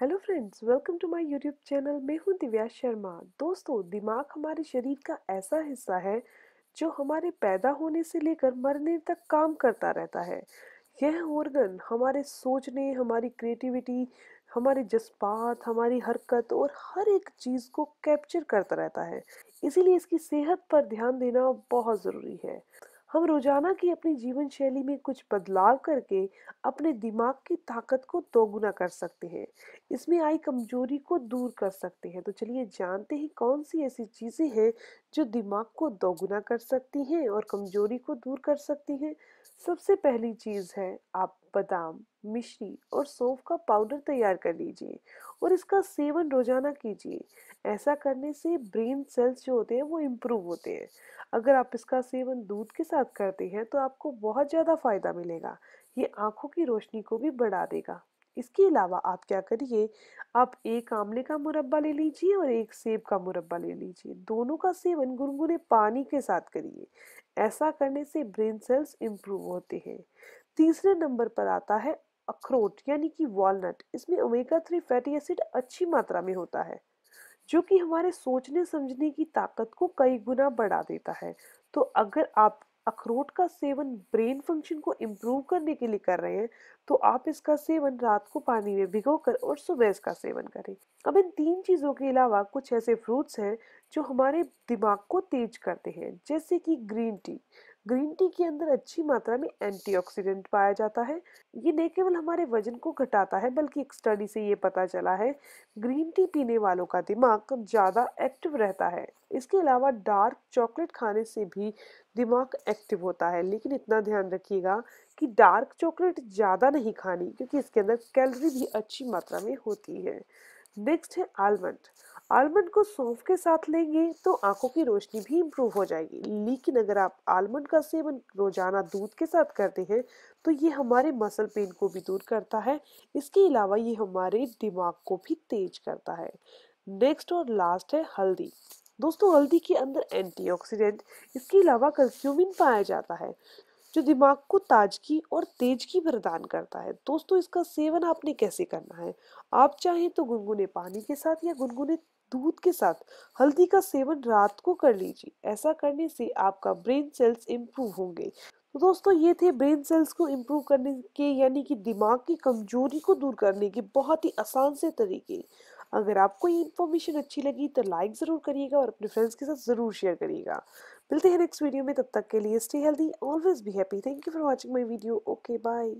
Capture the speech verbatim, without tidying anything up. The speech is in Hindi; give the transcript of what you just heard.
Hello friends, welcome to my YouTube channel. मैं हूँ दिव्या शर्मा। दोस्तों, दिमाग हमारे शरीर का ऐसा हिस्सा है जो हमारे पैदा होने से लेकर मरने तक काम करता रहता है। यह ऑर्गन हमारे सोचने, हमारी क्रिएटिविटी, हमारे जज्बात, हमारी हरकत और हर एक चीज़ को कैप्चर करता रहता है। इसीलिए इसकी सेहत पर ध्यान देना बहुत ज़रूरी है। हम रोजाना की अपनी जीवन शैली में कुछ बदलाव करके अपने दिमाग की ताकत को दोगुना कर सकते हैं, इसमें आई कमजोरी को दूर कर सकते हैं। तो चलिए जानते हैं कौन सी ऐसी चीज़ें हैं जो दिमाग को दोगुना कर सकती हैं और कमजोरी को दूर कर सकती हैं। सबसे पहली चीज़ है, आप बादाम, मिश्री और सौंफ का पाउडर तैयार कर लीजिए और इसका सेवन रोजाना कीजिए। ऐसा करने से ब्रेन सेल्स जो होते हैं वो इम्प्रूव होते हैं। अगर आप इसका सेवन दूध के साथ करते हैं तो आपको बहुत ज़्यादा फ़ायदा मिलेगा। ये आँखों की रोशनी को भी बढ़ा देगा। इसके अलावा आप क्या करिए, आप एक आंवले का मुरब्बा ले लीजिए और एक सेब का मुरब्बा ले लीजिए। दोनों का सेवन गुनगुने पानी के साथ करिए। ऐसा करने से ब्रेन सेल्स इम्प्रूव होते हैं। तीसरे नंबर पर आता है अखरोट यानी कि वॉलनट। इसमें ओमेगा थ्री फैटी एसिड अच्छी मात्रा में होता है जो कि हमारे सोचने समझने की ताकत को कई गुना बढ़ा देता है। तो अगर आप अखरोट का सेवन ब्रेन फंक्शन को इम्प्रूव करने के लिए कर रहे हैं तो आप इसका सेवन रात को पानी में भिगोकर और सुबह इसका सेवन करें। अब इन तीन चीज़ों के अलावा कुछ ऐसे फ्रूट्स हैं जो हमारे दिमाग को तेज करते हैं, जैसे कि ग्रीन टी। ग्रीन टी के अंदर अच्छी मात्रा में एंटीऑक्सीडेंट पाया जाता है। ये न केवल हमारे वजन को घटाता है बल्कि एक स्टडी से ये पता चला है ग्रीन टी पीने वालों का दिमाग ज़्यादा एक्टिव रहता है। इसके अलावा डार्क चॉकलेट खाने से भी दिमाग एक्टिव होता है, लेकिन इतना ध्यान रखिएगा कि डार्क चॉकलेट ज़्यादा नहीं खानी क्योंकि इसके अंदर कैलोरी भी अच्छी मात्रा में होती है। नेक्स्ट है आलमंड। आलमंड को सौंफ के साथ लेंगे तो आंखों की रोशनी भी इम्प्रूव हो जाएगी, लेकिन अगर आप आलमंड का सेवन रोजाना दूध के साथ करते हैं तो ये हमारे मसल पेन को भी दूर करता है। इसके अलावा ये हमारे दिमाग को भी तेज करता है। नेक्स्ट और लास्ट है हल्दी। दोस्तों, हल्दी के अंदर एंटीऑक्सीडेंट, इसके अलावा कर्क्यूमिन पाया जाता है जो दिमाग को ताजगी और तेजगी प्रदान करता है। दोस्तों, इसका सेवन आपने कैसे करना है, आप चाहें तो गुनगुने पानी के साथ या गुनगुने दूध के साथ हल्दी का सेवन रात को कर लीजिए। ऐसा करने से आपका ब्रेन सेल्स इम्प्रूव होंगे। तो दोस्तों, ये थे ब्रेन सेल्स को इम्प्रूव करने के यानी कि दिमाग की कमजोरी को दूर करने के बहुत ही आसान से तरीके। अगर आपको ये इन्फॉर्मेशन अच्छी लगी तो लाइक ज़रूर करिएगा और अपने फ्रेंड्स के साथ ज़रूर शेयर करिएगा। मिलते हैं नेक्स्ट वीडियो में, तब तक के लिए stay healthy, always be happy. Thank you for watching my video. Okay, bye.